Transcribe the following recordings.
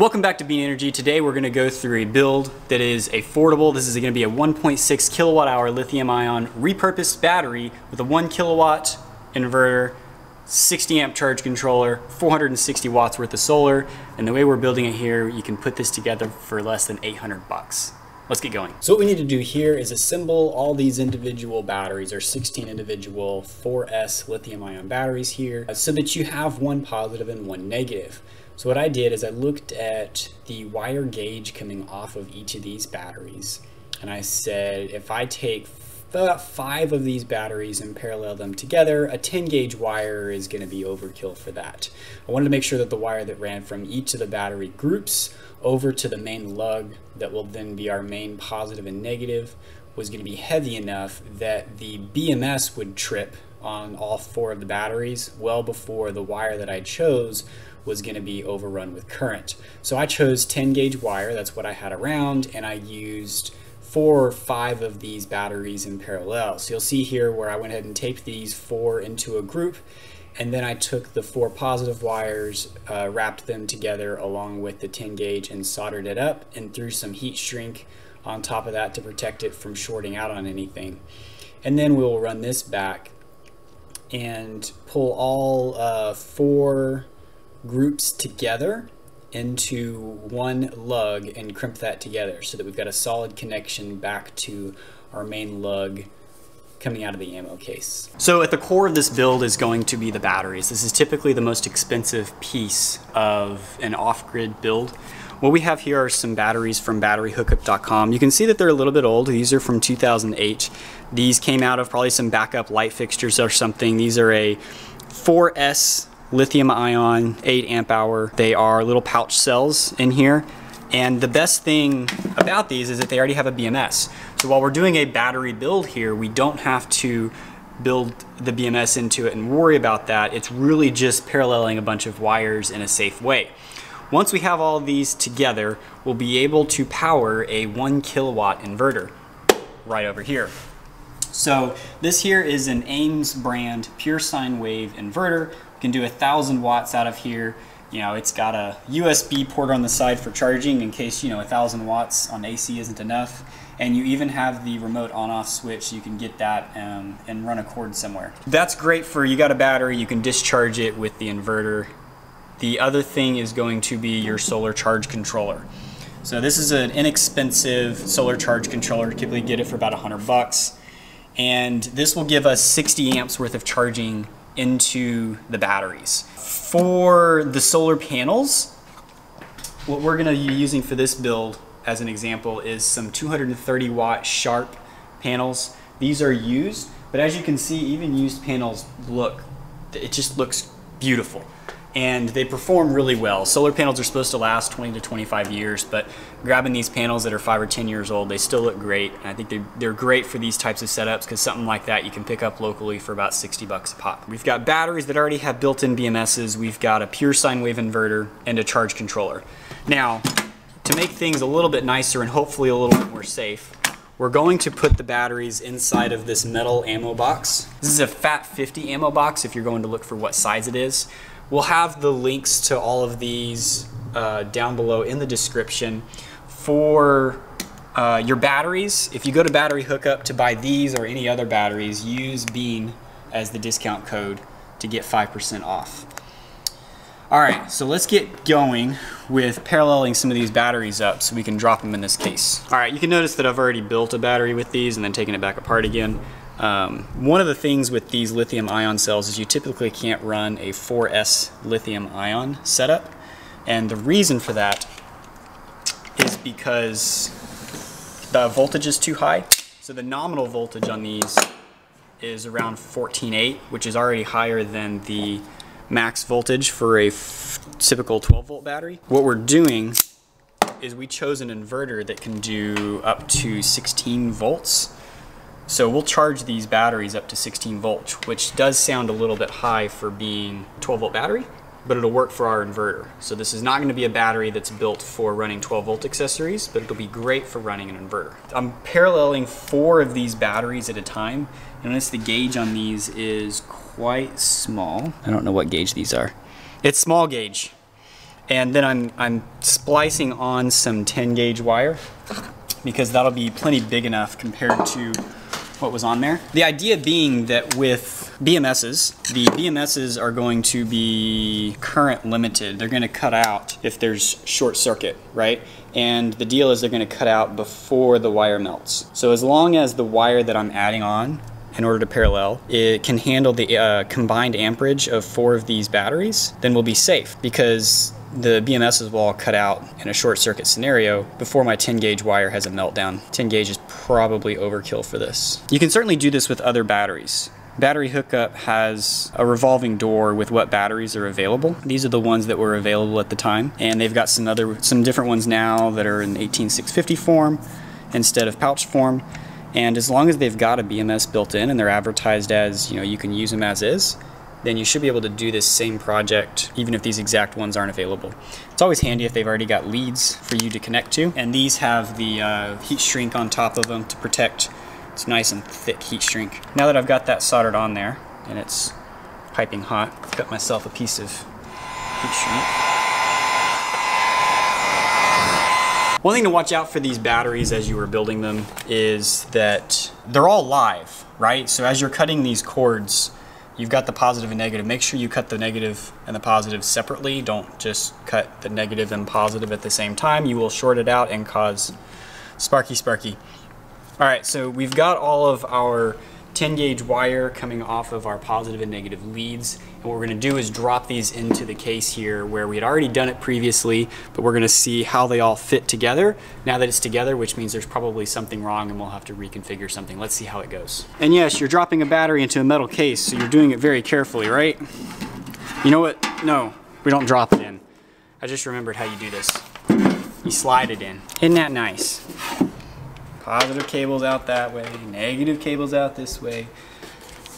Welcome back to Beene Energy. Today we're going to go through a build that is affordable. This is going to be a 1.6 kilowatt hour lithium ion repurposed battery with a 1 kilowatt inverter, 60 amp charge controller, 460 watts worth of solar, and the way we're building it here, you can put this together for less than 800 bucks. Let's get going. So what we need to do here is assemble all these individual batteries, or 16 individual 4S lithium ion batteries here, so that you have one positive and one negative. So what I did is I looked at the wire gauge coming off of each of these batteries. And I said, if I take five of these batteries and parallel them together, a 10 gauge wire is going to be overkill for that. I wanted to make sure that the wire that ran from each of the battery groups over to the main lug that will then be our main positive and negative was going to be heavy enough that the BMS would trip on all four of the batteries well before the wire that I chose was going to be overrun with current. So I chose 10 gauge wire, that's what I had around, and I used 4 or 5 of these batteries in parallel. So you'll see here where I went ahead and taped these 4 into a group, and then I took the 4 positive wires, wrapped them together along with the 10 gauge and soldered it up and threw some heat shrink on top of that to protect it from shorting out on anything. And then we'll run this back and pull all 4 groups together into one lug and crimp that together so that we've got a solid connection back to our main lug coming out of the ammo case. So at the core of this build is going to be the batteries. This is typically the most expensive piece of an off-grid build. What we have here are some batteries from batteryhookup.com. You can see that they're a little bit old. These are from 2008. These came out of probably some backup light fixtures or something. These are a 4S lithium ion, 8 amp hour. They are little pouch cells in here. And the best thing about these is that they already have a BMS. So while we're doing a battery build here, we don't have to build the BMS into it and worry about that. It's really just paralleling a bunch of wires in a safe way. Once we have all these together, we'll be able to power a 1 kilowatt inverter right over here. So this here is an AIMS brand pure sine wave inverter. You can do 1,000 watts out of here. You know, it's got a USB port on the side for charging in case, you know, 1,000 watts on AC isn't enough. And you even have the remote on-off switch, so you can get that and run a cord somewhere. That's great for, you got a battery, you can discharge it with the inverter. The other thing is going to be your solar charge controller. So this is an inexpensive solar charge controller. Typically get it for about 100 bucks. And this will give us 60 amps worth of charging into the batteries. For the solar panels, what we're gonna be using for this build as an example is some 230 watt Sharp panels. These are used, but as you can see, even used panels look, it just looks beautiful. And they perform really well. Solar panels are supposed to last 20 to 25 years, but grabbing these panels that are 5 or 10 years old, they still look great. And I think they're great for these types of setups because something like that you can pick up locally for about 60 bucks a pop. We've got batteries that already have built-in BMSs. We've got a pure sine wave inverter and a charge controller. Now, to make things a little bit nicer and hopefully a little bit more safe, we're going to put the batteries inside of this metal ammo box. This is a Fat 50 ammo box if you're going to look for what size it is. We'll have the links to all of these down below in the description. For your batteries, if you go to Battery Hookup to buy these or any other batteries, use Beene as the discount code to get 5% off. All right, so let's get going with paralleling some of these batteries up so we can drop them in this case. All right, you can notice that I've already built a battery with these and then taken it back apart again. One of the things with these lithium ion cells is you typically can't run a 4S lithium ion setup. And the reason for that is because the voltage is too high. So the nominal voltage on these is around 14.8, which is already higher than the max voltage for a typical 12 volt battery. What we're doing is we chose an inverter that can do up to 16 volts. So we'll charge these batteries up to 16 volts, which does sound a little bit high for being a 12 volt battery, but it'll work for our inverter. So this is not going to be a battery that's built for running 12 volt accessories, but it'll be great for running an inverter. I'm paralleling 4 of these batteries at a time. Notice the gauge on these is quite small. I don't know what gauge these are. It's small gauge. And then I'm splicing on some 10-gauge wire because that'll be plenty big enough compared to what was on there. The idea being that with BMSs, the BMSs are going to be current limited. They're going to cut out if there's short circuit, right? And the deal is they're going to cut out before the wire melts. So as long as the wire that I'm adding on in order to parallel, it can handle the combined amperage of 4 of these batteries, then we'll be safe because the BMSs will all cut out in a short circuit scenario before my 10-gauge wire has a meltdown. 10 gauge is probably overkill for this. You can certainly do this with other batteries. Battery Hookup has a revolving door with what batteries are available. These are the ones that were available at the time, and they've got some different ones now that are in 18650 form instead of pouch form. And as long as they've got a BMS built in and they're advertised as, you know, you can use them as is, then you should be able to do this same project even if these exact ones aren't available. It's always handy if they've already got leads for you to connect to. And these have the heat shrink on top of them to protect. It's nice and thick heat shrink. Now that I've got that soldered on there and it's piping hot, I've cut myself a piece of heat shrink. One thing to watch out for these batteries as you were building them is that they're all live, right? So as you're cutting these cords, you've got the positive and negative. Make sure you cut the negative and the positive separately. Don't just cut the negative and positive at the same time. You will short it out and cause sparky. All right, so we've got all of our 10-gauge wire coming off of our positive and negative leads. And what we're going to do is drop these into the case here where we had already done it previously, but we're going to see how they all fit together. Now that it's together, which means there's probably something wrong and we'll have to reconfigure something. Let's see how it goes. And yes, you're dropping a battery into a metal case, so you're doing it very carefully, right? You know what? No, we don't drop it in. I just remembered how you do this. You slide it in. Isn't that nice? Positive cable's out that way, negative cable's out this way.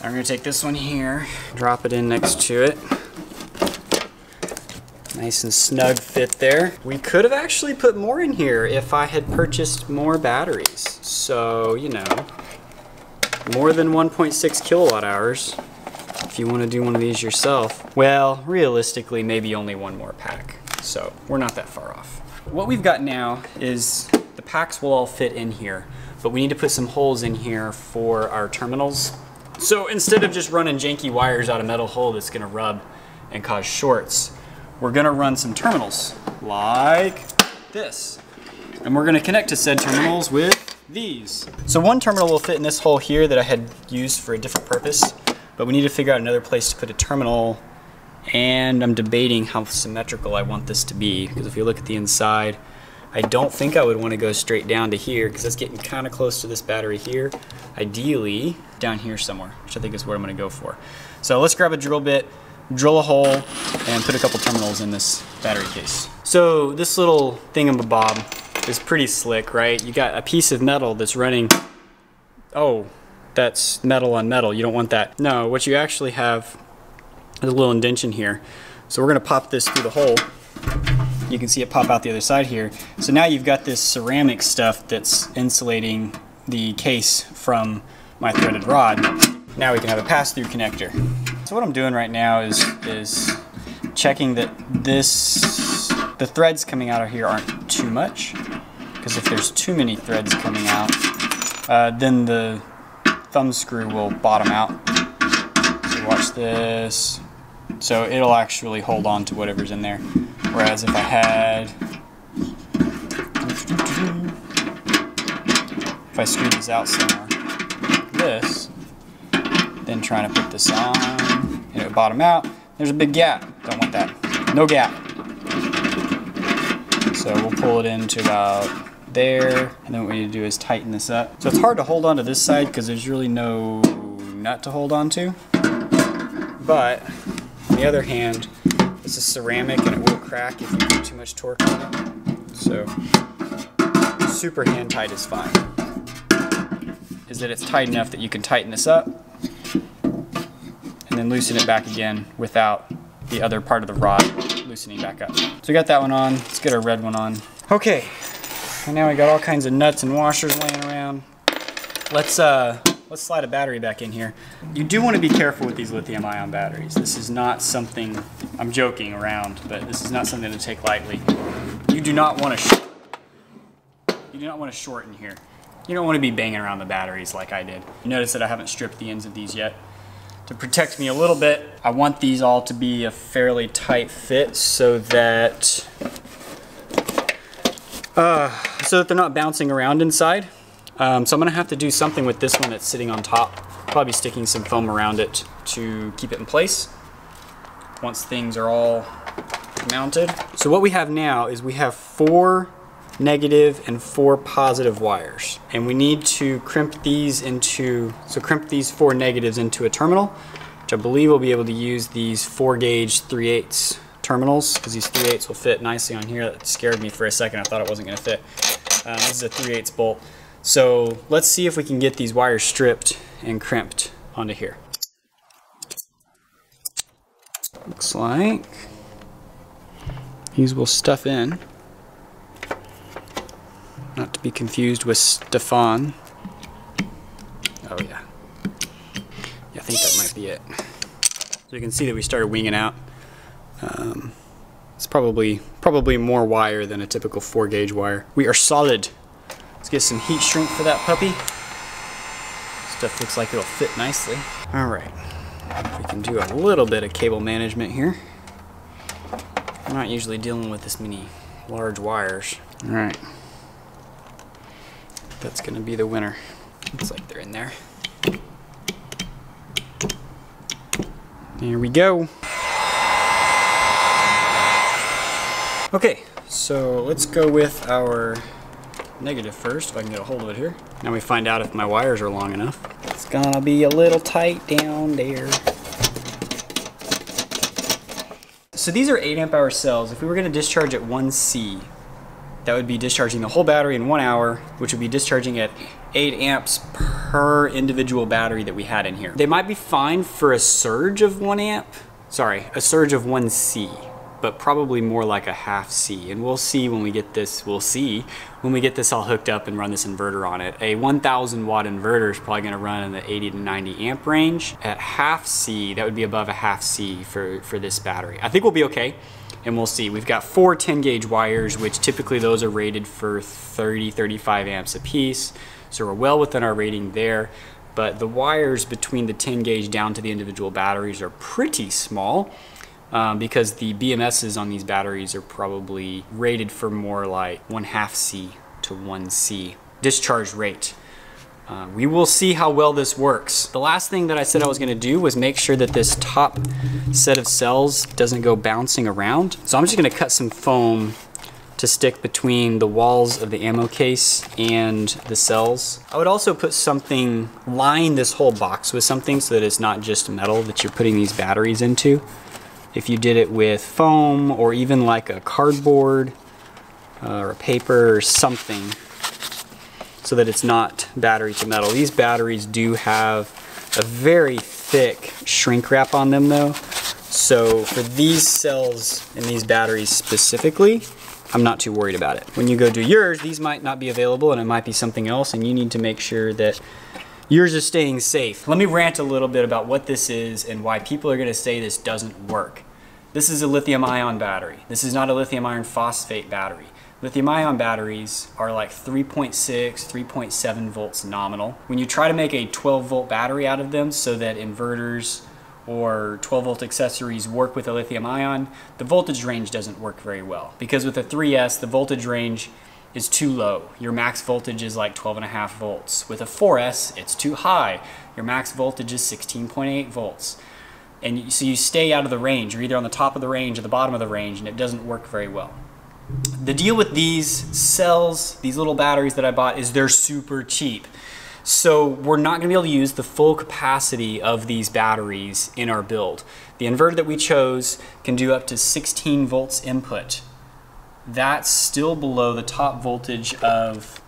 I'm gonna take this one here, drop it in next to it. Nice and snug fit there. We could have actually put more in here if I had purchased more batteries. So, you know, more than 1.6 kilowatt hours if you wanna do one of these yourself. Well, realistically, maybe only one more pack. So we're not that far off. What we've got now is the packs will all fit in here, but we need to put some holes in here for our terminals. So instead of just running janky wires out a metal hole that's gonna rub and cause shorts, we're gonna run some terminals like this. And we're gonna connect to said terminals with these. So one terminal will fit in this hole here that I had used for a different purpose, but we need to figure out another place to put a terminal, and I'm debating how symmetrical I want this to be, because if you look at the inside, I don't think I would want to go straight down to here because that's getting kind of close to this battery here. Ideally, down here somewhere, which I think is where I'm going to go for. So let's grab a drill bit, drill a hole, and put a couple terminals in this battery case. So this little thingamabob is pretty slick, right? You got a piece of metal that's running, oh, that's metal on metal. You don't want that. No, what you actually have is a little indention here. So we're going to pop this through the hole. You can see it pop out the other side here. So now you've got this ceramic stuff that's insulating the case from my threaded rod. Now we can have a pass-through connector. So what I'm doing right now is checking that the threads coming out of here aren't too much, because if there's too many threads coming out, then the thumb screw will bottom out. So watch this. So it'll actually hold on to whatever's in there. Whereas if I had, if I screwed this out somewhere like this, then trying to put this on, and it would bottom out, there's a big gap. Don't want that. No gap. So we'll pull it into about there, and then what we need to do is tighten this up. So it's hard to hold on to this side because there's really no nut to hold on to. But on the other hand, this is ceramic and it will crack if you put too much torque on it. So super hand tight is fine. Is that it's tight enough that you can tighten this up and then loosen it back again without the other part of the rod loosening back up. So we got that one on. Let's get our red one on. Okay, and now we got all kinds of nuts and washers laying around. Let's Let's slide a battery back in here. You do want to be careful with these lithium-ion batteries. This is not something, I'm joking around, but this is not something to take lightly. You do not want to short in here. You don't want to be banging around the batteries like I did. You notice that I haven't stripped the ends of these yet. To protect me a little bit, I want these all to be a fairly tight fit so that they're not bouncing around inside. So I'm gonna have to do something with this one that's sitting on top, probably sticking some foam around it to keep it in place once things are all mounted. So what we have now is we have 4 negative and 4 positive wires, and we need to crimp these 4 negatives into a terminal, which I believe we'll be able to use these 4-gauge 3/8 terminals, because these 3/8 will fit nicely on here. That scared me for a second. I thought it wasn't going to fit. This is a 3/8 bolt. So let's see if we can get these wires stripped and crimped onto here. Looks like these will stuff in. Not to be confused with Stefan. Oh yeah. Yeah, I think that might be it. So you can see that we started winging out. It's probably more wire than a typical 4-gauge wire. We are solid. Let's get some heat shrink for that puppy. Stuff looks like it'll fit nicely. All right, we can do a little bit of cable management here. I'm not usually dealing with this many large wires. All right. That's gonna be the winner. Looks like they're in there. There we go. Okay, so let's go with our negative first, if I can get a hold of it here. Now we find out if my wires are long enough. It's gonna be a little tight down there. So these are 8 amp-hour cells. If we were gonna discharge at 1C, that would be discharging the whole battery in 1 hour, which would be discharging at 8 amps per individual battery that we had in here. They might be fine for a surge of 1C, but probably more like a 1/2 C. And we'll see when we get this, all hooked up and run this inverter on it. A 1,000-watt inverter is probably gonna run in the 80 to 90 amp range. At 1/2 C, that would be above a 1/2 C for this battery. I think we'll be okay. And we'll see. We've got 4 10-gauge wires, which typically those are rated for 30, 35 amps a piece. So we're well within our rating there. But the wires between the 10-gauge down to the individual batteries are pretty small because the BMSs on these batteries are probably rated for more like 1/2 C to 1 C discharge rate. We will see how well this works. The last thing that I said I was gonna do was make sure that this top set of cells doesn't go bouncing around. So I'm just gonna cut some foam to stick between the walls of the ammo case and the cells. I would also put something, line this whole box with something so that it's not just metal that you're putting these batteries into. If you did it with foam or even like a cardboard or a paper or something, so that it's not battery to metal. These batteries do have a very thick shrink wrap on them though. So for these cells and these batteries specifically, I'm not too worried about it. When you go do yours, these might not be available and it might be something else, and you need to make sure that yours is staying safe. Let me rant a little bit about what this is and why people are gonna say this doesn't work. This is a lithium-ion battery. This is not a lithium iron phosphate battery. Lithium-ion batteries are like 3.6, 3.7 volts nominal. When you try to make a 12-volt battery out of them so that inverters or 12-volt accessories work with a lithium-ion, the voltage range doesn't work very well. Because with a 3S, the voltage range is too low. Your max voltage is like 12.5 volts. With a 4S, it's too high. Your max voltage is 16.8 volts. And so you stay out of the range. You're either on the top of the range or the bottom of the range, and it doesn't work very well. The deal with these cells, these little batteries that I bought, is they're super cheap. So we're not gonna be able to use the full capacity of these batteries in our build. The inverter that we chose can do up to 16 volts input. That's still below the top voltage of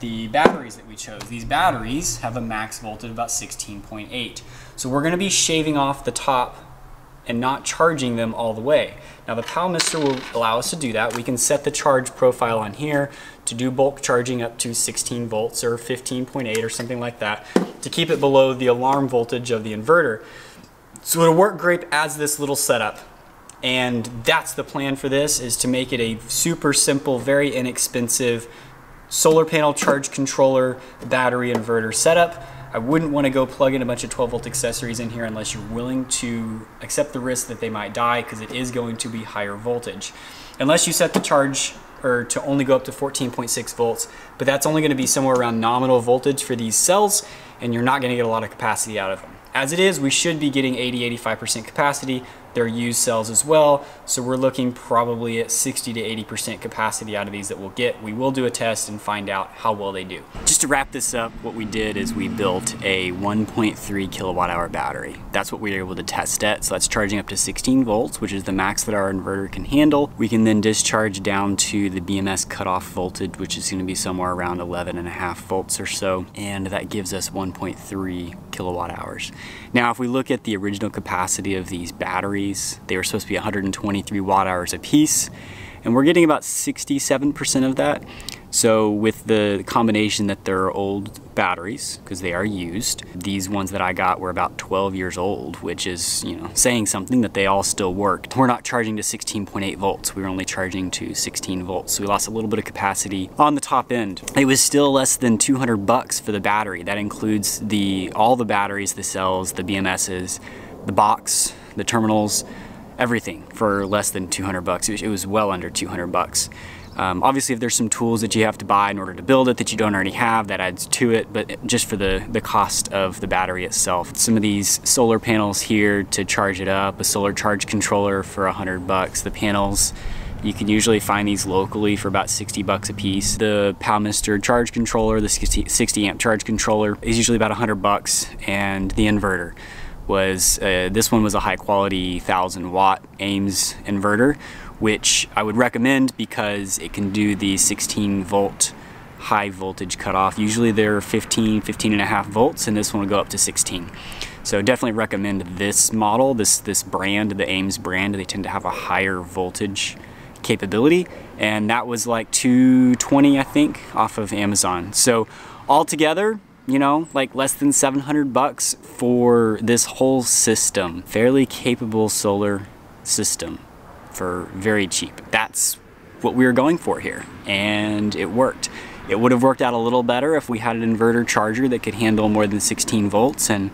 the batteries that we chose. These batteries have a max voltage of about 16.8. So we're gonna be shaving off the top and not charging them all the way. Now the PowMr will allow us to do that. We can set the charge profile on here to do bulk charging up to 16 volts or 15.8 or something like that to keep it below the alarm voltage of the inverter. So it'll work great as this little setup. And that's the plan for this, is to make it a super simple, very inexpensive solar panel charge controller battery inverter setup. I wouldn't want to go plug in a bunch of 12 volt accessories in here unless you're willing to accept the risk that they might die, because it is going to be higher voltage. Unless you set the charge or to only go up to 14.6 volts, but that's only going to be somewhere around nominal voltage for these cells, and you're not going to get a lot of capacity out of them. As it is, we should be getting 80–85% capacity. They're used cells as well, so we're looking probably at 60–80% capacity out of these that we'll get. We will do a test and find out how well they do. Just to wrap this up, what we did is we built a 1.3 kilowatt hour battery. That's what we were able to test at, so that's charging up to 16 volts, which is the max that our inverter can handle. We can then discharge down to the BMS cutoff voltage, which is gonna be somewhere around 11.5 volts or so, and that gives us 1.3 kilowatt hours. Now, if we look at the original capacity of these batteries, they were supposed to be 123 watt hours a piece, and we're getting about 67% of that. So with the combination that they're old batteries, because they are used, these ones that I got were about 12 years old, which is, you know, saying something, that they all still worked. We're not charging to 16.8 volts. We were only charging to 16 volts. So we lost a little bit of capacity on the top end. It was still less than $200 for the battery. That includes all the batteries, the cells, the BMSs, the box, the terminals, everything, for less than $200. It was well under $200. Obviously, if there's some tools that you have to buy in order to build it that you don't already have, that adds to it, but just for the cost of the battery itself. Some of these solar panels here to charge it up, a solar charge controller for $100. The panels, you can usually find these locally for about $60 a piece. The PowMr charge controller, the 60 amp charge controller, is usually about $100, and the inverter was, this one was a high quality 1,000 watt AIMS inverter, which I would recommend because it can do the 16 volt high voltage cutoff. Usually they're 15.5 volts, and this one will go up to 16. So definitely recommend this model, this brand, the AIMS brand. They tend to have a higher voltage capability, and that was like $220, I think, off of Amazon. So altogether, you know, like less than $700 for this whole system. Fairly capable solar system for very cheap. That's what we were going for here, and it worked. It would have worked out a little better if we had an inverter charger that could handle more than 16 volts, and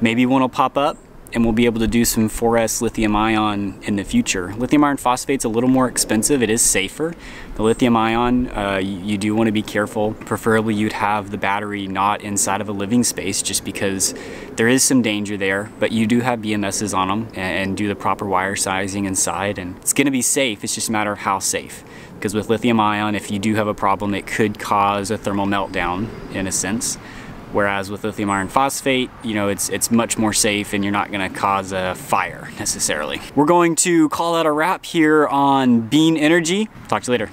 maybe one will pop up and we'll be able to do some 4S lithium ion in the future. Lithium iron phosphate's a little more expensive. It is safer. The lithium ion, you do want to be careful. Preferably you'd have the battery not inside of a living space, just because there is some danger there, but you do have BMSs on them and do the proper wire sizing inside, and it's going to be safe. It's just a matter of how safe. Because with lithium ion, if you do have a problem, it could cause a thermal meltdown in a sense. Whereas with lithium iron phosphate, you know, it's much more safe, and you're not gonna cause a fire necessarily. We're going to call that a wrap here on Beene Energy. Talk to you later.